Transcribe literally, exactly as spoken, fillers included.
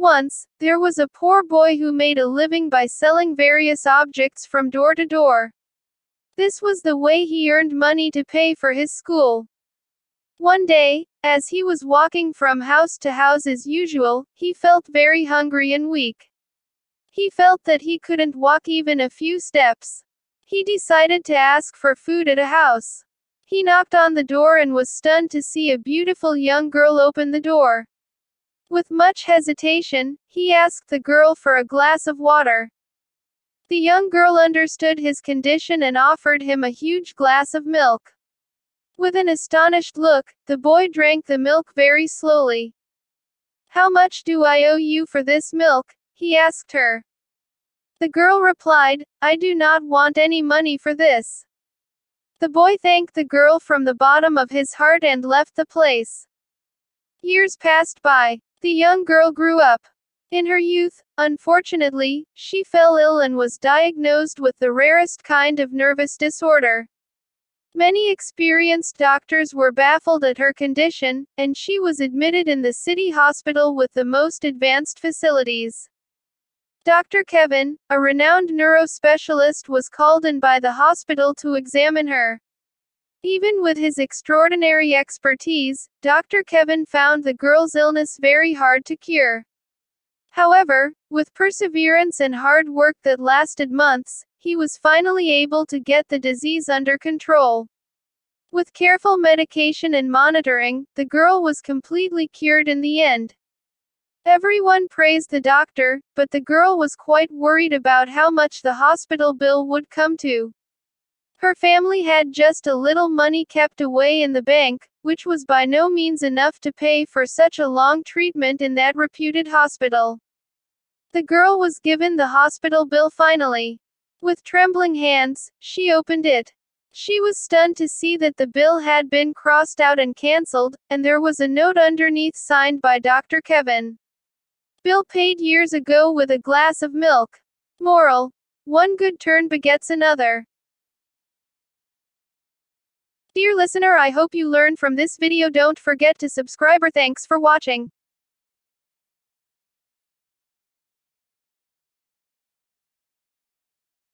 Once, there was a poor boy who made a living by selling various objects from door to door. This was the way he earned money to pay for his school. One day, as he was walking from house to house as usual, he felt very hungry and weak. He felt that he couldn't walk even a few steps. He decided to ask for food at a house. He knocked on the door and was stunned to see a beautiful young girl open the door. With much hesitation, he asked the girl for a glass of water. The young girl understood his condition and offered him a huge glass of milk. With an astonished look, the boy drank the milk very slowly. "How much do I owe you for this milk?" he asked her. The girl replied, "I do not want any money for this." The boy thanked the girl from the bottom of his heart and left the place. Years passed by. The young girl grew up. In her youth, unfortunately, she fell ill and was diagnosed with the rarest kind of nervous disorder. Many experienced doctors were baffled at her condition, and she was admitted in the city hospital with the most advanced facilities. Doctor Kevin, a renowned neurospecialist, was called in by the hospital to examine her. Even with his extraordinary expertise, Doctor Kevin found the girl's illness very hard to cure. However, with perseverance and hard work that lasted months, he was finally able to get the disease under control. With careful medication and monitoring, the girl was completely cured in the end. Everyone praised the doctor, but the girl was quite worried about how much the hospital bill would come to. Her family had just a little money kept away in the bank, which was by no means enough to pay for such a long treatment in that reputed hospital. The girl was given the hospital bill finally. With trembling hands, she opened it. She was stunned to see that the bill had been crossed out and cancelled, and there was a note underneath signed by Doctor Kevin. "Bill paid years ago with a glass of milk." Moral: one good turn begets another. Dear listener, I hope you learned from this video. Don't forget to subscribe. Thanks for watching.